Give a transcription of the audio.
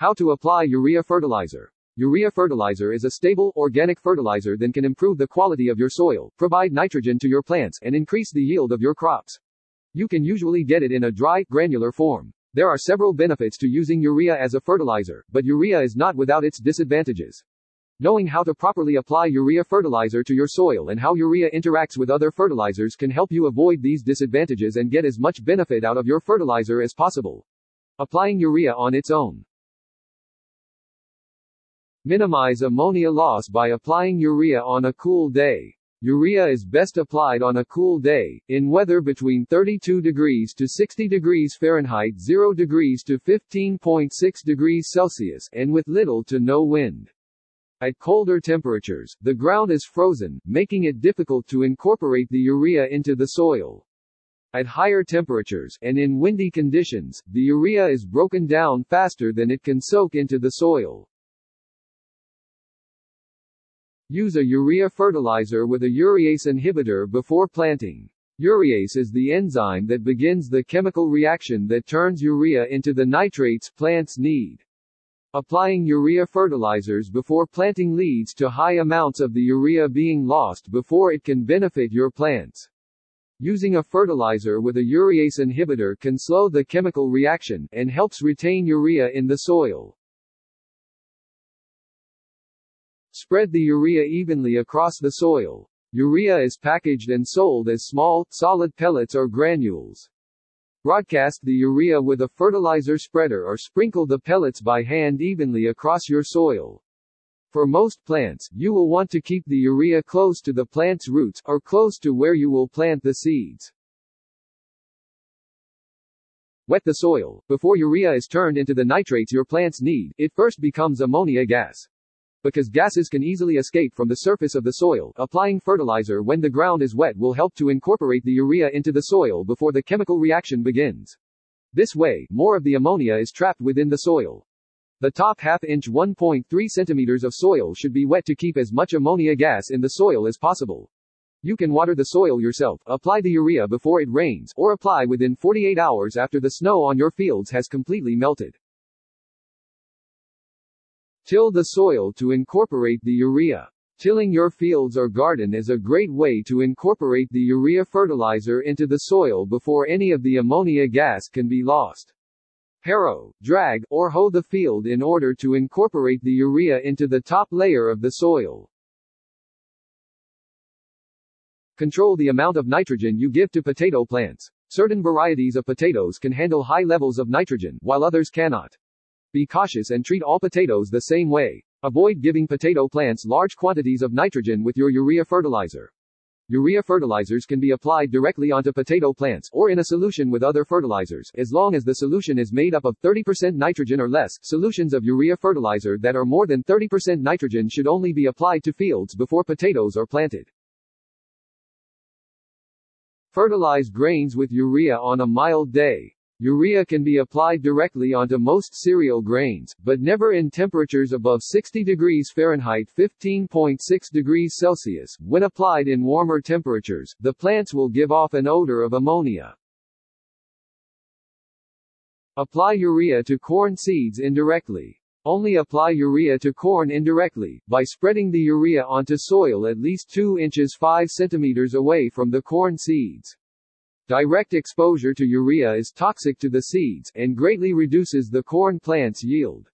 How to apply urea fertilizer. Urea fertilizer is a stable, organic fertilizer that can improve the quality of your soil, provide nitrogen to your plants, and increase the yield of your crops. You can usually get it in a dry, granular form. There are several benefits to using urea as a fertilizer, but urea is not without its disadvantages. Knowing how to properly apply urea fertilizer to your soil and how urea interacts with other fertilizers can help you avoid these disadvantages and get as much benefit out of your fertilizer as possible. Applying urea on its own. Minimize ammonia loss by applying urea on a cool day. Urea is best applied on a cool day, in weather between 32 degrees to 60 degrees Fahrenheit, 0 degrees to 15.6 degrees Celsius, and with little to no wind. At colder temperatures, the ground is frozen, making it difficult to incorporate the urea into the soil. At higher temperatures, and in windy conditions, the urea is broken down faster than it can soak into the soil. Use a urea fertilizer with a urease inhibitor before planting. Urease is the enzyme that begins the chemical reaction that turns urea into the nitrates plants need. Applying urea fertilizers before planting leads to high amounts of the urea being lost before it can benefit your plants. Using a fertilizer with a urease inhibitor can slow the chemical reaction, and helps retain urea in the soil. Spread the urea evenly across the soil. Urea is packaged and sold as small, solid pellets or granules. Broadcast the urea with a fertilizer spreader or sprinkle the pellets by hand evenly across your soil. For most plants, you will want to keep the urea close to the plant's roots, or close to where you will plant the seeds. Wet the soil. Before urea is turned into the nitrates your plants need, it first becomes ammonia gas. Because gases can easily escape from the surface of the soil, applying fertilizer when the ground is wet will help to incorporate the urea into the soil before the chemical reaction begins. This way, more of the ammonia is trapped within the soil. The top half-inch 1.3 centimeters of soil should be wet to keep as much ammonia gas in the soil as possible. You can water the soil yourself, apply the urea before it rains, or apply within 48 hours after the snow on your fields has completely melted. Till the soil to incorporate the urea. Tilling your fields or garden is a great way to incorporate the urea fertilizer into the soil before any of the ammonia gas can be lost. Harrow, drag, or hoe the field in order to incorporate the urea into the top layer of the soil. Control the amount of nitrogen you give to potato plants. Certain varieties of potatoes can handle high levels of nitrogen, while others cannot. Be cautious and treat all potatoes the same way. Avoid giving potato plants large quantities of nitrogen with your urea fertilizer. Urea fertilizers can be applied directly onto potato plants, or in a solution with other fertilizers, as long as the solution is made up of 30% nitrogen or less. Solutions of urea fertilizer that are more than 30% nitrogen should only be applied to fields before potatoes are planted. Fertilize grains with urea on a mild day. Urea can be applied directly onto most cereal grains, but never in temperatures above 60 degrees Fahrenheit, 15.6 degrees Celsius. When applied in warmer temperatures, the plants will give off an odor of ammonia. Apply urea to corn seeds indirectly. Only apply urea to corn indirectly, by spreading the urea onto soil at least 2 inches 5 centimeters away from the corn seeds. Direct exposure to urea is toxic to the seeds, and greatly reduces the corn plant's yield.